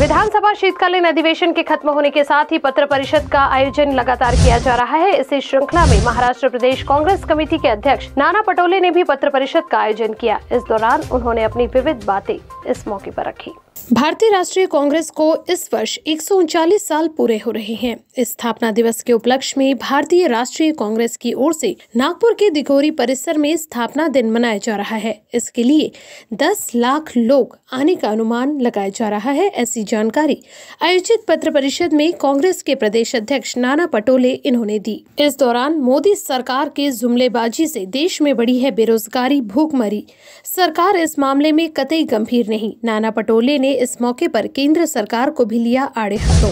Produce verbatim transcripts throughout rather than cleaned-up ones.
विधानसभा शीतकालीन अधिवेशन के खत्म होने के साथ ही पत्र परिषद का आयोजन लगातार किया जा रहा है। इसी श्रृंखला में महाराष्ट्र प्रदेश कांग्रेस कमेटी के अध्यक्ष नाना पटोले ने भी पत्र परिषद का आयोजन किया। इस दौरान उन्होंने अपनी विविध बातें इस मौके पर रखी। भारतीय राष्ट्रीय कांग्रेस को इस वर्ष एक सौ उनचालीस साल पूरे हो रहे हैं। स्थापना दिवस के उपलक्ष्य में भारतीय राष्ट्रीय कांग्रेस की ओर से नागपुर के दिघोरी परिसर में स्थापना दिन मनाया जा रहा है। इसके लिए दस लाख लोग आने का अनुमान लगाया जा रहा है। ऐसी जानकारी आयोजित पत्र परिषद में कांग्रेस के प्रदेश अध्यक्ष नाना पटोले इन्होंने दी। इस दौरान मोदी सरकार के जुमलेबाजी से देश में बढ़ी है बेरोजगारी, भूखमरी। सरकार इस मामले में कतई गंभीर नहीं। नाना पटोले ने इस मौके पर केंद्र सरकार को भी लिया आड़े हाथों।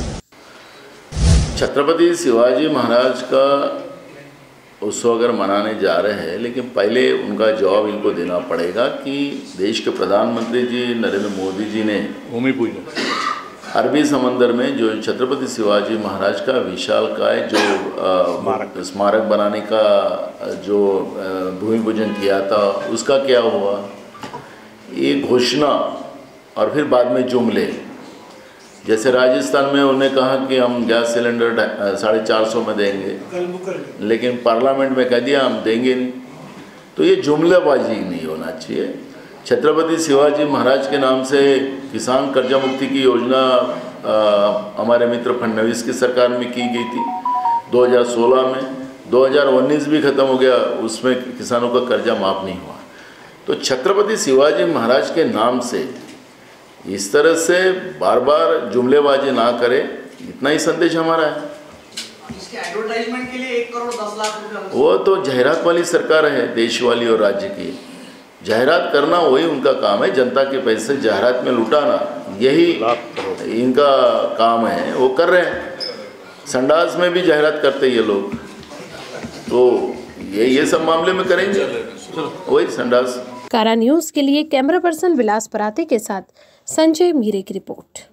छत्रपति शिवाजी महाराज का उसको अगर मनाने जा रहे हैं, लेकिन पहले उनका जवाब इनको देना पड़ेगा कि देश के प्रधानमंत्री जी नरेंद्र मोदी जी ने भूमि पूजन अरबी समंदर में जो छत्रपति शिवाजी महाराज का विशालकाय जो स्मारक बनाने का जो भूमि पूजन किया था उसका क्या हुआ। ये घोषणा और फिर बाद में जुमले, जैसे राजस्थान में उन्होंने कहा कि हम गैस सिलेंडर साढ़े चार सौ में देंगे, लेकिन पार्लियामेंट में कह दिया हम देंगे नहीं। तो ये जुमलेबाजी नहीं होना चाहिए। छत्रपति शिवाजी महाराज के नाम से किसान कर्जा मुक्ति की योजना आ, हमारे मित्र फडणवीस की सरकार में की गई थी दो हज़ार सोलह में, दो हज़ार उन्नीस भी ख़त्म हो गया, उसमें किसानों का कर्जा माफ़ नहीं हुआ। तो छत्रपति शिवाजी महाराज के नाम से इस तरह से बार बार जुमलेबाजी ना करें, इतना ही संदेश हमारा है। इसके एडवर्टाइजमेंट के लिए एक करोड़ दस लाख रुपए, वो तो जाहिरात वाली सरकार है देश वाली और राज्य की। जाहिरात करना वही उनका काम है, जनता के पैसे जाहिरात में लुटाना यही इनका काम है, वो कर रहे हैं। संडास में भी जाहिरात करते ये लोग, तो ये ये सब मामले में करेंगे वही संडास। कारा न्यूज़ के लिए कैमरा पर्सन विलास पराते के साथ संजय मीरे की रिपोर्ट।